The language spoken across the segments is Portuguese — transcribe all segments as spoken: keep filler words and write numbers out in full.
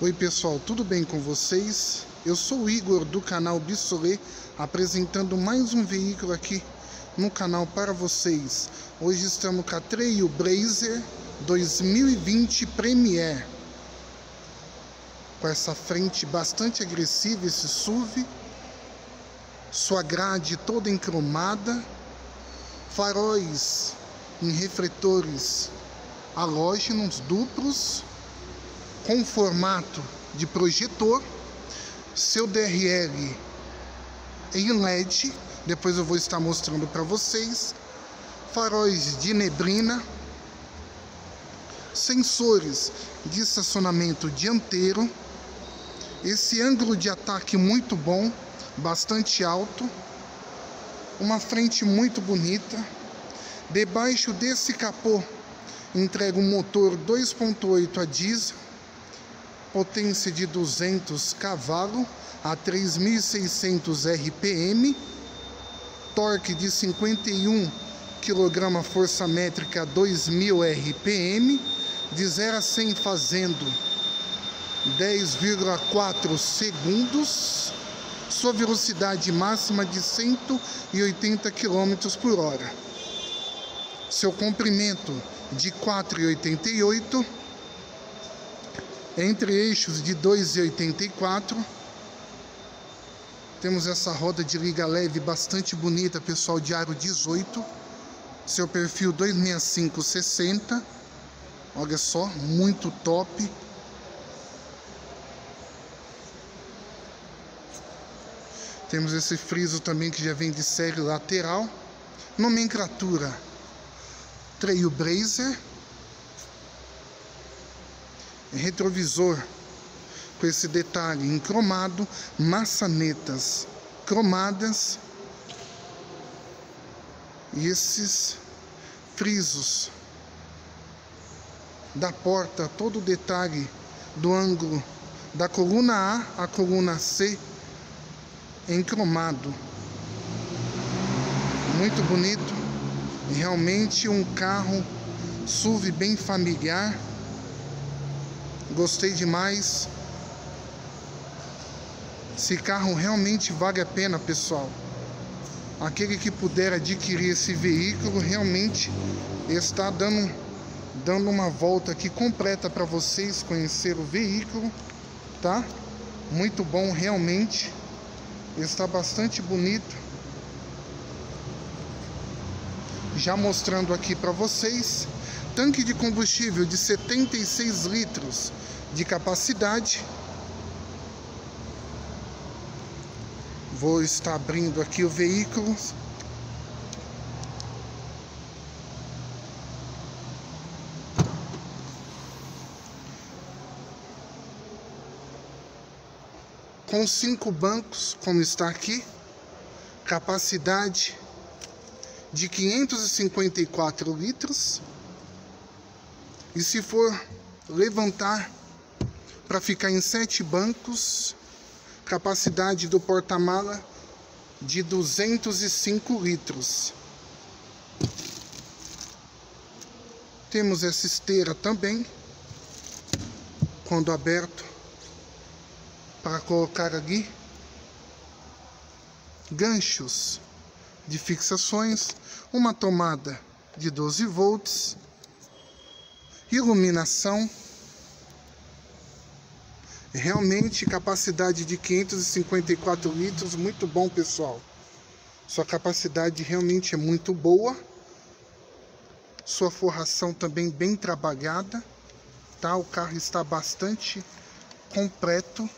Oi pessoal, tudo bem com vocês? Eu sou o Igor do canal Bissolê, apresentando mais um veículo aqui no canal para vocês. Hoje estamos com a Trailblazer dois mil e vinte Premier, com essa frente bastante agressiva, esse S U V, sua grade toda encromada, faróis em refletores halógenos duplos, com formato de projetor, seu D R L em L E D, depois eu vou estar mostrando para vocês, faróis de neblina, sensores de estacionamento dianteiro, esse ângulo de ataque muito bom, bastante alto, uma frente muito bonita. Debaixo desse capô entrega um motor dois ponto oito a diesel, potência de duzentos cavalos a três mil e seiscentos R P M, torque de cinquenta e um quilograma-força métrica a dois mil R P M, de zero a cem fazendo dez vírgula quatro segundos, sua velocidade máxima de cento e oitenta quilômetros por hora, seu comprimento de quatro vírgula oitenta e oito, entre eixos de dois vírgula oitenta e quatro. Temos essa roda de liga leve bastante bonita, pessoal, de aro dezoito, seu perfil dois sessenta e cinco sessenta, olha só, muito top. Temos esse friso também que já vem de série lateral, nomenclatura Trailblazer, retrovisor com esse detalhe em cromado, maçanetas cromadas e esses frisos da porta, todo o detalhe do ângulo da coluna A à coluna C em cromado, muito bonito, realmente um carro S U V bem familiar. Gostei demais. Esse carro realmente vale a pena, pessoal. Aquele que puder adquirir esse veículo realmente está dando, dando uma volta aqui completa para vocês conhecer o veículo, tá? Muito bom realmente. Está bastante bonito. Já mostrando aqui para vocês. Tanque de combustível de setenta e seis litros de capacidade. Vou estar abrindo aqui o veículo. Com cinco bancos, como está aqui. Capacidade de quinhentos e cinquenta e quatro litros. E se for levantar para ficar em sete bancos, capacidade do porta-mala de duzentos e cinco litros. Temos essa esteira também, quando aberto, para colocar ali ganchos de fixações, uma tomada de doze volts, iluminação, realmente capacidade de quinhentos e cinquenta e quatro litros, muito bom, pessoal. Sua capacidade realmente é muito boa, sua forração também bem trabalhada, tá? O carro está bastante completo.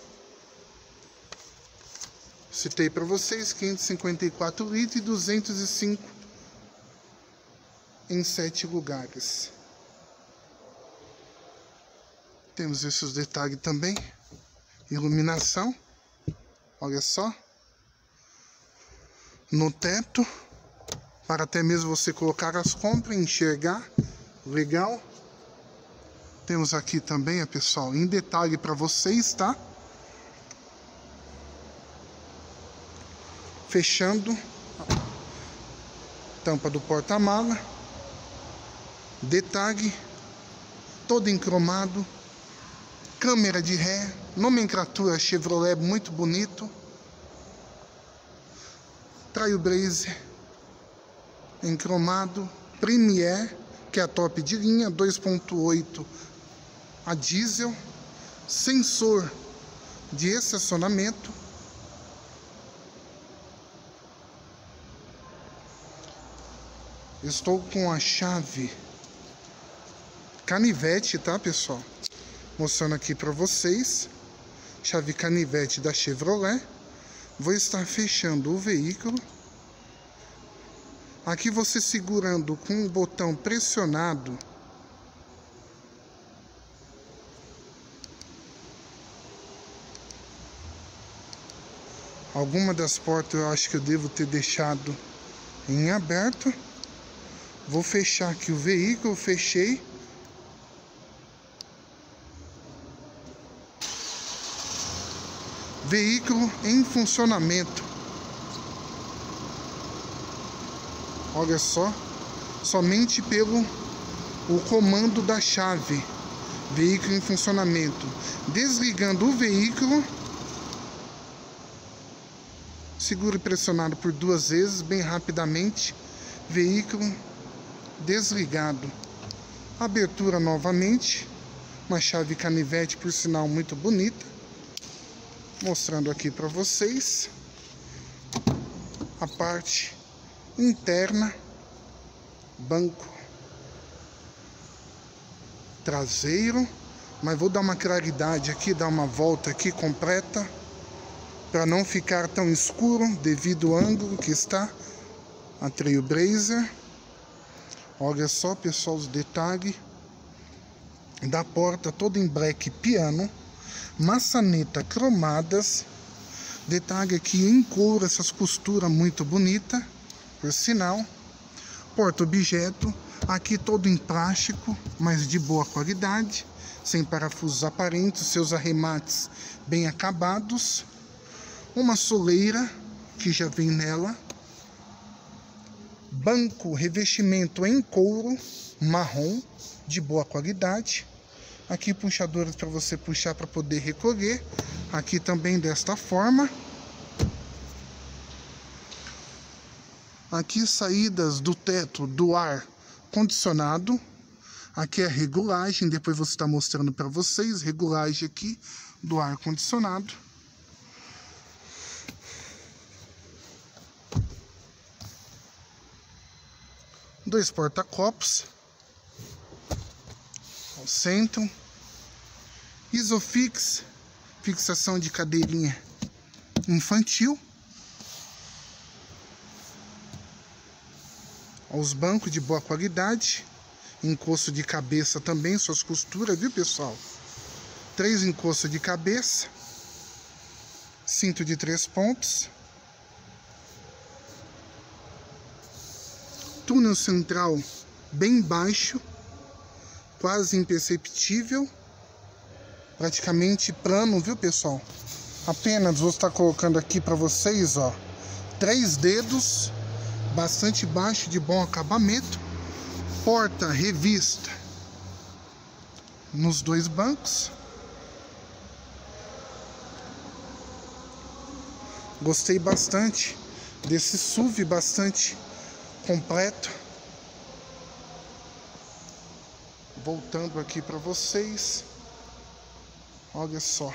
Citei para vocês quinhentos e cinquenta e quatro litros e duzentos e cinco em sete lugares. Temos esses detalhes também, iluminação, olha só, no teto, para até mesmo você colocar as compras, enxergar, legal. Temos aqui também, pessoal, em detalhe para vocês, tá? Fechando, tampa do porta-mala, detalhe, todo em cromado, câmera de ré, nomenclatura Chevrolet, muito bonito. Trailblazer em cromado, Premier, que é a top de linha, dois ponto oito a diesel, sensor de estacionamento, estou com a chave canivete, tá pessoal, mostrando aqui para vocês, chave canivete da Chevrolet. Vou estar fechando o veículo. Aqui você segurando com o botão pressionado, alguma das portas eu acho que eu devo ter deixado em aberto. Vou fechar aqui o veículo, fechei. Veículo em funcionamento. Olha só, somente pelo o comando da chave. Veículo em funcionamento. Desligando o veículo, seguro e pressionado por duas vezes, bem rapidamente. Veículo desligado. Abertura novamente. Uma chave canivete, por sinal, muito bonita. Mostrando aqui para vocês a parte interna, banco traseiro, mas vou dar uma claridade aqui, dar uma volta aqui completa para não ficar tão escuro devido ao ângulo que está a Trailblazer. Olha só pessoal os detalhes da porta, toda em black piano, maçaneta cromadas, detalhe aqui em couro, essas costuras muito bonita, por sinal. Porta objeto aqui todo em plástico, mas de boa qualidade, sem parafusos aparentes, seus arremates bem acabados. Uma soleira que já vem nela. Banco, revestimento em couro marrom, de boa qualidade. Aqui puxadores para você puxar para poder recolher. Aqui também desta forma. Aqui saídas do teto do ar condicionado. Aqui é a regulagem. Depois você está mostrando para vocês. Regulagem aqui do ar condicionado. Dois porta-copos. Ao centro. Isofix, fixação de cadeirinha infantil. Os bancos de boa qualidade. Encosto de cabeça também, suas costuras, viu pessoal? Três encostos de cabeça. Cinto de três pontos. Túnel central bem baixo, quase imperceptível. Praticamente plano, viu pessoal? Apenas vou estar colocando aqui para vocês, ó, três dedos, bastante baixo, de bom acabamento. Porta revista nos dois bancos. Gostei bastante desse S U V, bastante completo. Voltando aqui para vocês. Olha só,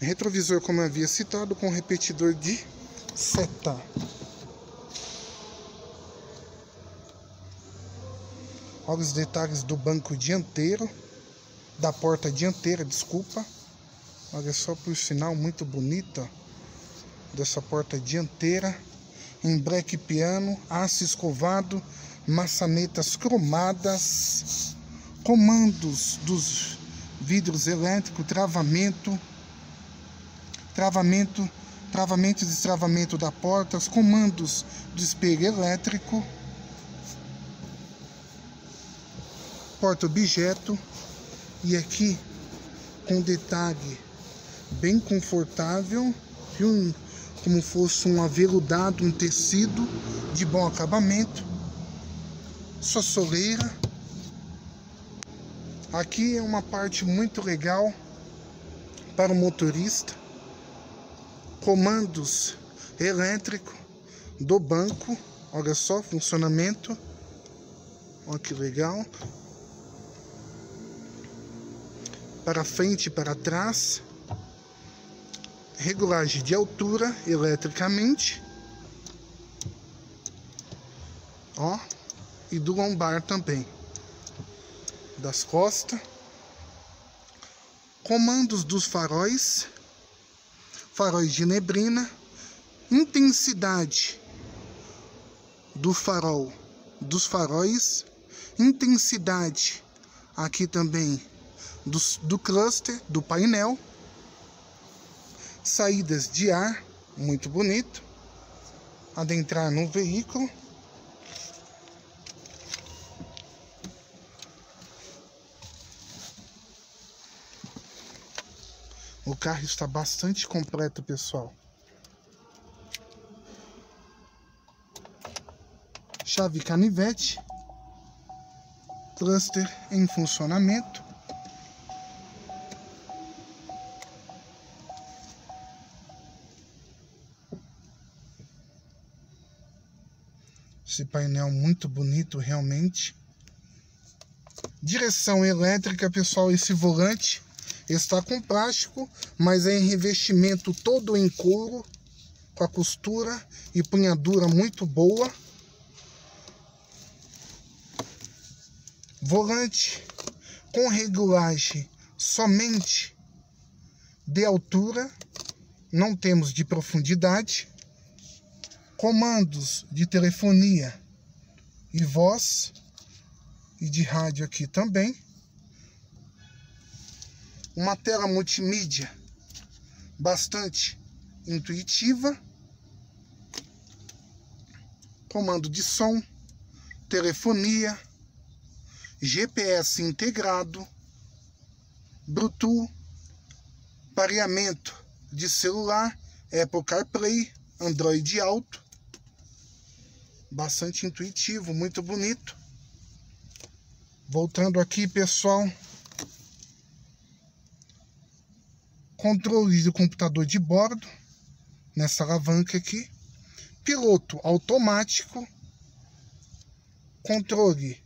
retrovisor como eu havia citado, com repetidor de seta. Olha os detalhes do banco dianteiro, da porta dianteira, desculpa. Olha só, por sinal, muito bonita dessa porta dianteira, em black piano, aço escovado, maçanetas cromadas. Comandos dos vidros elétricos, travamento, travamento, travamento e destravamento da porta, os comandos do espelho elétrico, porta objeto. E aqui com detalhe bem confortável, como fosse um aveludado, um tecido de bom acabamento. Sua soleira. Aqui é uma parte muito legal para o motorista. Comandos elétrico do banco. Olha só, funcionamento. Olha que legal. Para frente e para trás. Regulagem de altura eletricamente. Ó, e do lombar também. Das costas. Comandos dos faróis. Faróis de neblina. Intensidade do farol, dos faróis. Intensidade aqui também do, do cluster, do painel. Saídas de ar, muito bonito. Adentrar no veículo. O carro está bastante completo, pessoal. Chave canivete, cluster em funcionamento, esse painel muito bonito realmente, direção elétrica, pessoal. Esse volante está com plástico, mas é em revestimento todo em couro, com a costura e punhadura muito boa. Volante com regulagem somente de altura, não temos de profundidade. Comandos de telefonia e voz e de rádio aqui também. Uma tela multimídia bastante intuitiva. Comando de som, telefonia, G P S integrado, Bluetooth, pareamento de celular, Apple CarPlay, Android Auto. Bastante intuitivo, muito bonito. Voltando aqui, pessoal. Controle do computador de bordo, nessa alavanca aqui. Piloto automático. Controle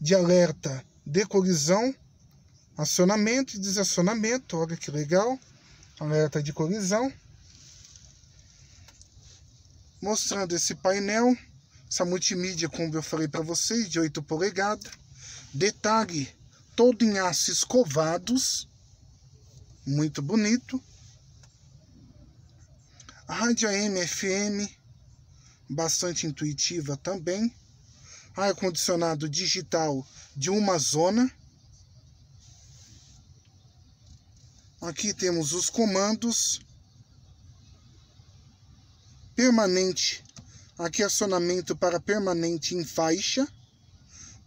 de alerta de colisão, acionamento e desacionamento, olha que legal, alerta de colisão, mostrando esse painel, essa multimídia, como eu falei para vocês, de oito polegadas, detalhe todo em aço escovados, muito bonito, rádio A M F M, bastante intuitiva também, ar-condicionado digital de uma zona. Aqui temos os comandos. Permanente. Aqui acionamento para permanente em faixa.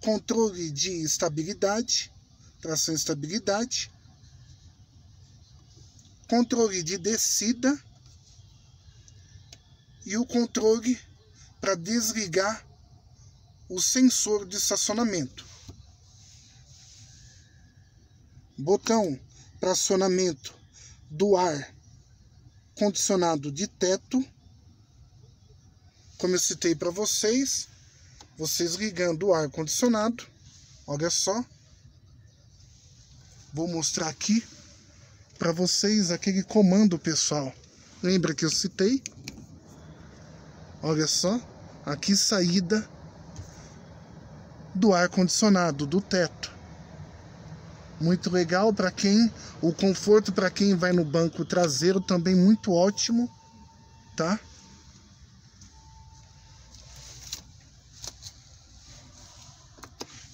Controle de estabilidade. Tração e estabilidade. Controle de descida. E o controle para desligar o sensor de estacionamento, botão para acionamento do ar condicionado de teto, como eu citei para vocês, vocês ligando o ar condicionado, olha só, vou mostrar aqui para vocês aquele comando, pessoal, lembra que eu citei? Olha só, aqui saída do ar-condicionado, do teto. Muito legal para quem... O conforto para quem vai no banco traseiro também muito ótimo, tá?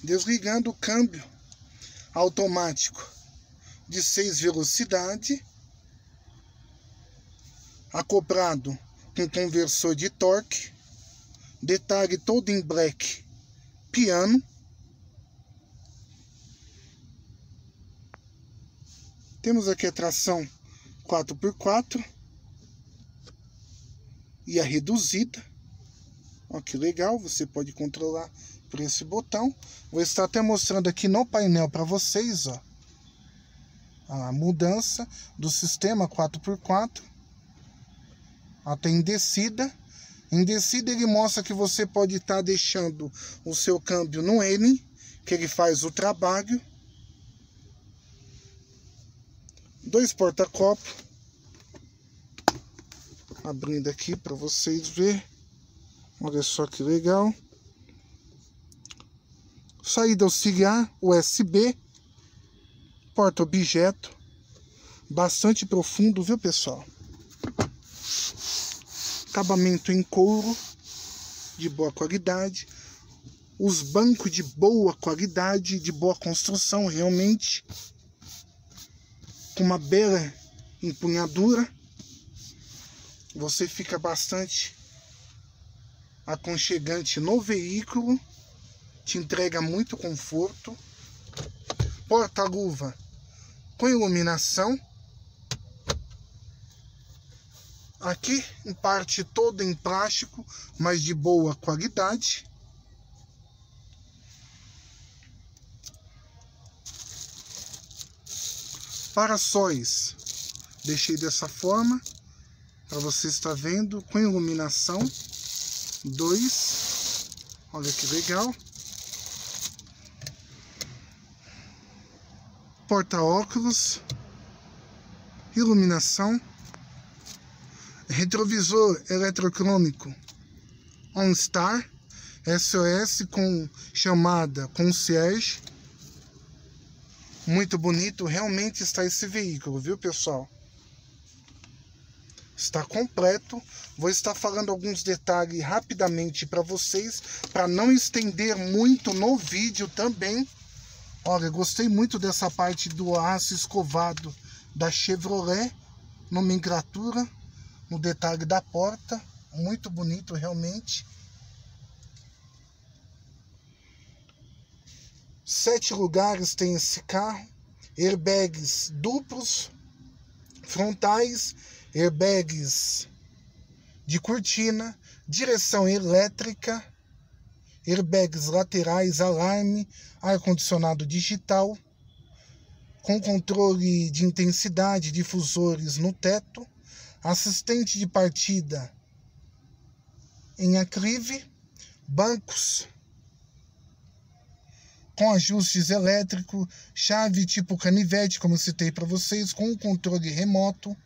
Desligando o câmbio automático de seis velocidades. Acoplado com conversor de torque. Detalhe todo em black. Piano. Temos aqui a tração quatro por quatro e a reduzida. Ó, que legal, você pode controlar por esse botão. Vou estar até mostrando aqui no painel para vocês, ó, a mudança do sistema quatro por quatro até em descida. Em descida ele mostra que você pode estar tá deixando o seu câmbio no N, que ele faz o trabalho. Dois porta-copos, abrindo aqui para vocês verem. Olha só que legal. Saída auxiliar U S B, porta-objeto, bastante profundo, viu pessoal? Acabamento em couro, de boa qualidade. Os bancos de boa qualidade, de boa construção realmente. Com uma bela empunhadura, você fica bastante aconchegante no veículo, te entrega muito conforto. Porta-luva com iluminação. Aqui em parte toda em plástico, mas de boa qualidade. Para-sóis, deixei dessa forma para você estar vendo, com iluminação. Dois, olha que legal. Porta-óculos, iluminação, retrovisor eletrocrômico OnStar, S O S com chamada concierge. Muito bonito realmente está esse veículo, viu pessoal? Está completo. Vou estar falando alguns detalhes rapidamente para vocês, para não estender muito no vídeo também. Olha, gostei muito dessa parte do aço escovado da Chevrolet, nomenclatura, no detalhe da porta, muito bonito realmente. Sete lugares tem esse carro, airbags duplos, frontais, airbags de cortina, direção elétrica, airbags laterais, alarme, ar-condicionado digital, com controle de intensidade, difusores no teto, assistente de partida em acrílico, bancos com ajustes elétricos, chave tipo canivete, como eu citei para vocês, com controle remoto,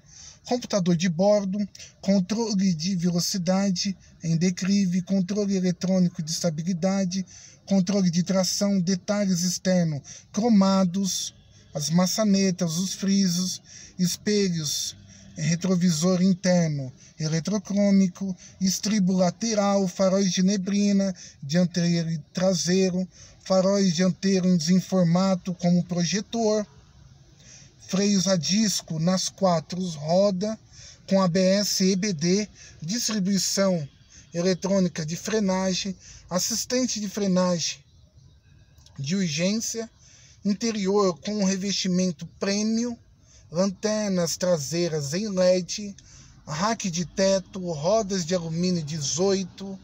computador de bordo, controle de velocidade em declive, controle eletrônico de estabilidade, controle de tração, detalhes externos cromados, as maçanetas, os frisos, espelhos, retrovisor interno eletrocrômico, estribo lateral, faróis de neblina, dianteiro e traseiro, faróis dianteiros em formato como projetor, freios a disco nas quatro rodas, com A B S e E B D, distribuição eletrônica de frenagem, assistente de frenagem de urgência, interior com revestimento premium, lanternas traseiras em L E D, rack de teto, rodas de alumínio dezoito,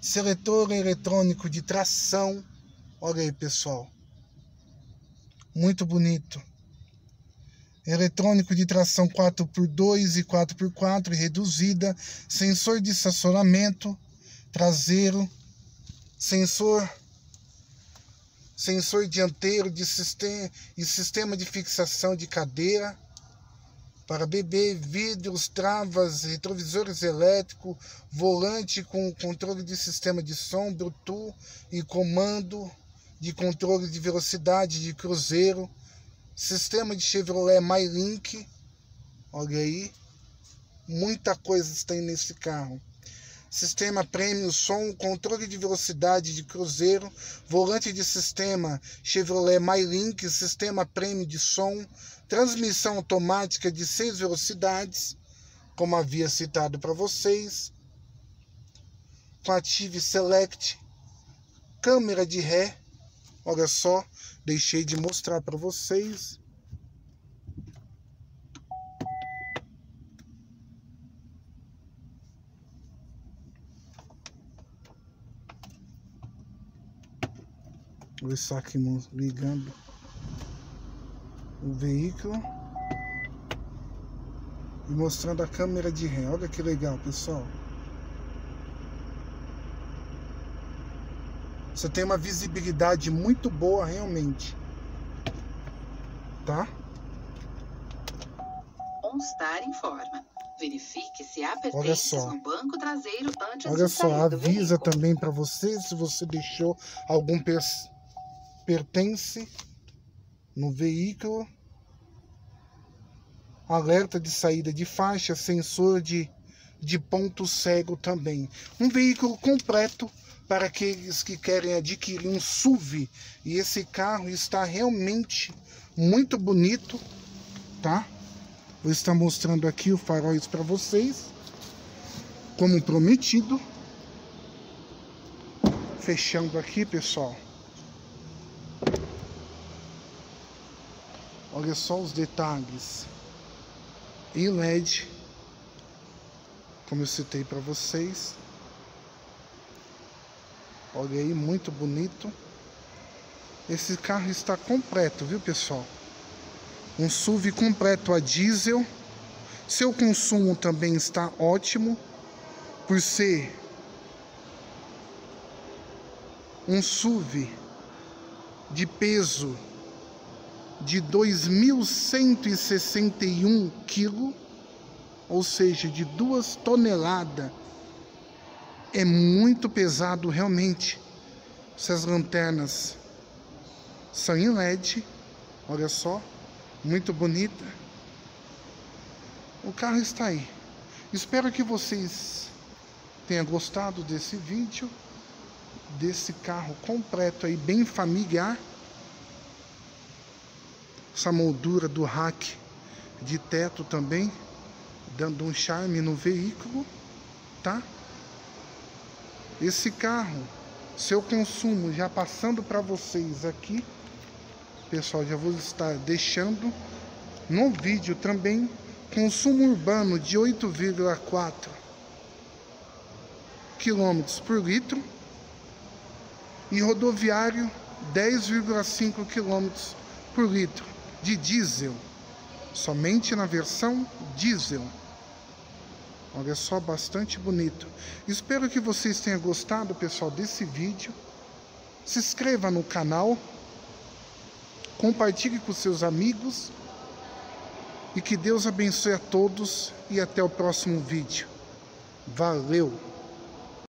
seletor eletrônico de tração. Olha aí pessoal, muito bonito. Eletrônico de tração quatro por dois e quatro por quatro reduzida, sensor de estacionamento traseiro, sensor, sensor dianteiro de sistema, e sistema de fixação de cadeira para bebê, vidros, travas, retrovisores elétricos, volante com controle de sistema de som, Bluetooth e comando de controle de velocidade de cruzeiro, sistema de Chevrolet MyLink. Olha aí, muita coisa está nesse carro. Sistema premium, som, controle de velocidade de cruzeiro, volante de sistema Chevrolet MyLink, sistema premium de som, transmissão automática de seis velocidades, como havia citado para vocês, com Active Select, câmera de ré. Olha só, deixei de mostrar para vocês. Vou estar aqui ligando o veículo e mostrando a câmera de ré. Olha que legal, pessoal. Você tem uma visibilidade muito boa realmente, tá? OnStar informa. Verifique se há pertences no banco traseiro antes de sair do veículo. Olha só, avisa também para você se você deixou algum per pertence no veículo. Alerta de saída de faixa, sensor de, de ponto cego também. Um veículo completo para aqueles que querem adquirir um S U V. E esse carro está realmente muito bonito, tá? Vou estar mostrando aqui os faróis para vocês, como prometido. Fechando aqui, pessoal. Olha só os detalhes. E L E D, como eu citei para vocês. Olha aí, muito bonito. Esse carro está completo, viu, pessoal? Um S U V completo a diesel. Seu consumo também está ótimo, por ser um S U V de peso de dois mil cento e sessenta e um quilos, ou seja, de duas toneladas. É muito pesado realmente. Essas lanternas são em L E D, olha só. Muito bonita. O carro está aí. Espero que vocês tenham gostado desse vídeo, desse carro completo aí, bem familiar. Essa moldura do rack de teto também, dando um charme no veículo, tá? Esse carro, seu consumo, já passando para vocês aqui, pessoal, já vou estar deixando no vídeo também. Consumo urbano de oito vírgula quatro quilômetros por litro e rodoviário dez vírgula cinco quilômetros por litro de diesel, somente na versão diesel. Olha só, bastante bonito. Espero que vocês tenham gostado, pessoal, desse vídeo. Se inscreva no canal, compartilhe com seus amigos e que Deus abençoe a todos e até o próximo vídeo. Valeu!